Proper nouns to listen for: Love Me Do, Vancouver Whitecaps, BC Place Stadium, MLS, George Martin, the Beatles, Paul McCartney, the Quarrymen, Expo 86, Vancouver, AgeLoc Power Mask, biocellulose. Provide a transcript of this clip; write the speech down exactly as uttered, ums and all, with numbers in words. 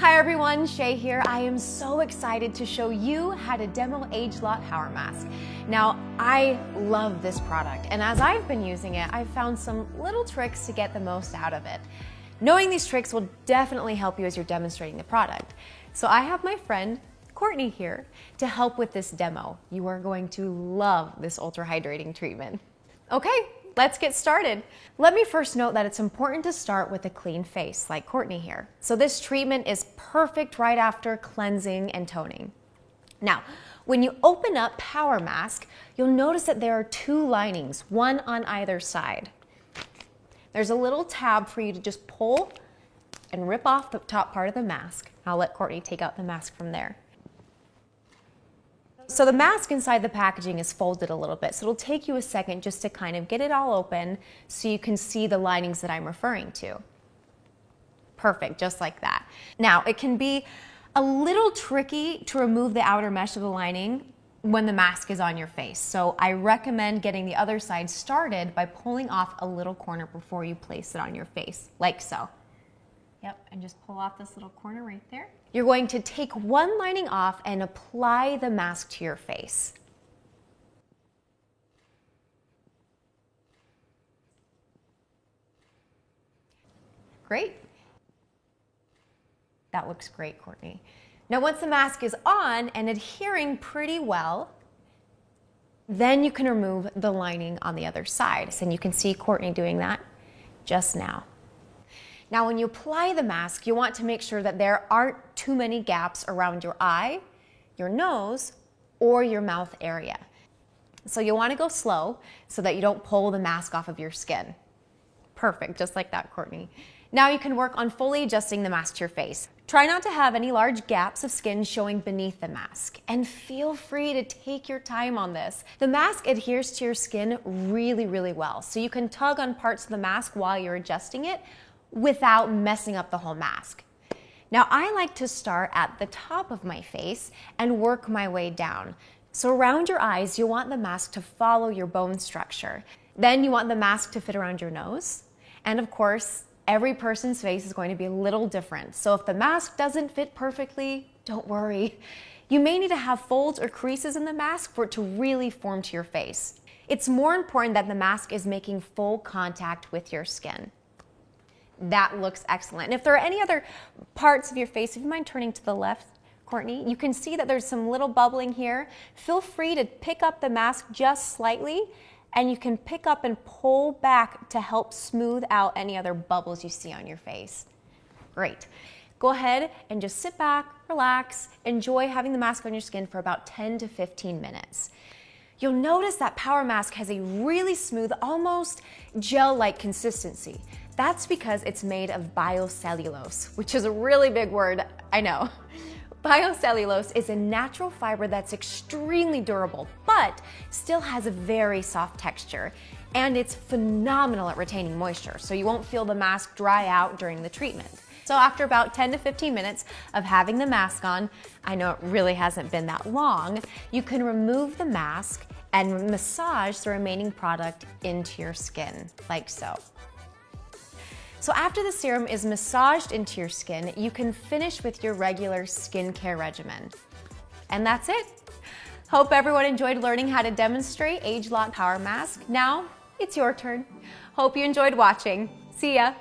Hi everyone, Shay here. I am so excited to show you how to demo AgeLoc Power Mask. Now, I love this product, and as I've been using it, I've found some little tricks to get the most out of it. Knowing these tricks will definitely help you as you're demonstrating the product. So I have my friend, Courtney, here to help with this demo. You are going to love this ultra hydrating treatment. Okay, let's get started. Let me first note that it's important to start with a clean face, like Courtney here. So this treatment is perfect right after cleansing and toning. Now, when you open up Power Mask, you'll notice that there are two linings, one on either side. There's a little tab for you to just pull and rip off the top part of the mask. I'll let Courtney take out the mask from there. So the mask inside the packaging is folded a little bit, so it'll take you a second just to kind of get it all open so you can see the linings that I'm referring to. Perfect, just like that. Now, it can be a little tricky to remove the outer mesh of the lining when the mask is on your face, so I recommend getting the other side started by pulling off a little corner before you place it on your face, like so. Yep, and just pull off this little corner right there. You're going to take one lining off and apply the mask to your face. Great. That looks great, Courtney. Now, once the mask is on and adhering pretty well, then you can remove the lining on the other side. And you can see Courtney doing that just now. Now, when you apply the mask, you want to make sure that there aren't too many gaps around your eye, your nose, or your mouth area. So you want to go slow so that you don't pull the mask off of your skin. Perfect, just like that, Courtney. Now you can work on fully adjusting the mask to your face. Try not to have any large gaps of skin showing beneath the mask, and feel free to take your time on this. The mask adheres to your skin really, really well, so you can tug on parts of the mask while you're adjusting it, without messing up the whole mask. Now, I like to start at the top of my face and work my way down. So around your eyes, you want the mask to follow your bone structure. Then you want the mask to fit around your nose. And of course, every person's face is going to be a little different. So if the mask doesn't fit perfectly, don't worry. You may need to have folds or creases in the mask for it to really form to your face. It's more important that the mask is making full contact with your skin. That looks excellent. And if there are any other parts of your face, if you mind turning to the left, Courtney, you can see that there's some little bubbling here. Feel free to pick up the mask just slightly, and you can pick up and pull back to help smooth out any other bubbles you see on your face. Great. Go ahead and just sit back, relax, enjoy having the mask on your skin for about ten to fifteen minutes. You'll notice that Power Mask has a really smooth, almost gel-like consistency. That's because it's made of biocellulose, which is a really big word, I know. Biocellulose is a natural fiber that's extremely durable, but still has a very soft texture. And it's phenomenal at retaining moisture, so you won't feel the mask dry out during the treatment. So after about ten to fifteen minutes of having the mask on, I know it really hasn't been that long, you can remove the mask and massage the remaining product into your skin, like so. So after the serum is massaged into your skin, you can finish with your regular skincare regimen. And that's it. Hope everyone enjoyed learning how to demonstrate AgeLoc Power Mask. Now, it's your turn. Hope you enjoyed watching. See ya.